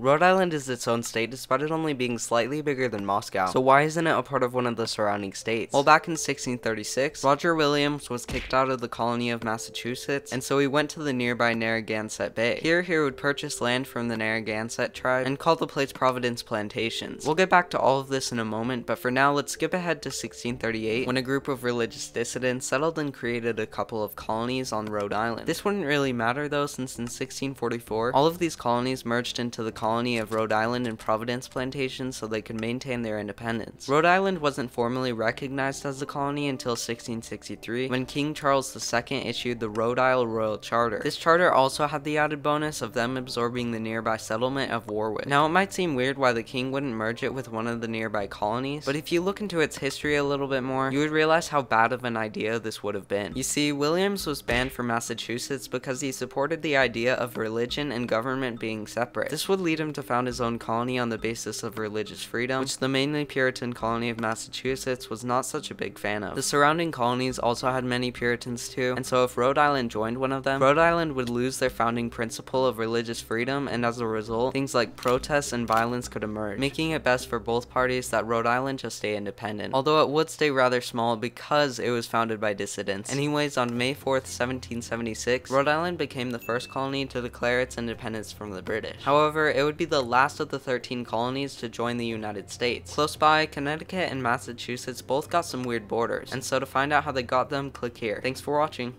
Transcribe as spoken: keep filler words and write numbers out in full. Rhode Island is its own state despite it only being slightly bigger than Moscow, so why isn't it a part of one of the surrounding states? Well, back in sixteen thirty-six, Roger Williams was kicked out of the colony of Massachusetts, and so he went to the nearby Narragansett Bay. Here, he would purchase land from the Narragansett tribe and call the place Providence Plantations. We'll get back to all of this in a moment, but for now, let's skip ahead to sixteen thirty-eight, when a group of religious dissidents settled and created a couple of colonies on Rhode Island. This wouldn't really matter though, since in sixteen forty-four, all of these colonies merged into the colony Colony of Rhode Island and Providence Plantations so they could maintain their independence. Rhode Island wasn't formally recognized as a colony until sixteen sixty-three, when King Charles the Second issued the Rhode Island Royal Charter. This charter also had the added bonus of them absorbing the nearby settlement of Warwick. Now, it might seem weird why the king wouldn't merge it with one of the nearby colonies, but if you look into its history a little bit more, you would realize how bad of an idea this would have been. You see, Williams was banned from Massachusetts because he supported the idea of religion and government being separate. This would lead him to found his own colony on the basis of religious freedom, which the mainly Puritan colony of Massachusetts was not such a big fan of. The surrounding colonies also had many Puritans too, and so if Rhode Island joined one of them, Rhode Island would lose their founding principle of religious freedom, and as a result, things like protests and violence could emerge, making it best for both parties that Rhode Island just stay independent, although it would stay rather small because it was founded by dissidents. Anyways, on May fourth, seventeen seventy-six, Rhode Island became the first colony to declare its independence from the British. However, it It would be the last of the thirteen colonies to join the United States. Close by, Connecticut and Massachusetts both got some weird borders, and so to find out how they got them, click here. Thanks for watching.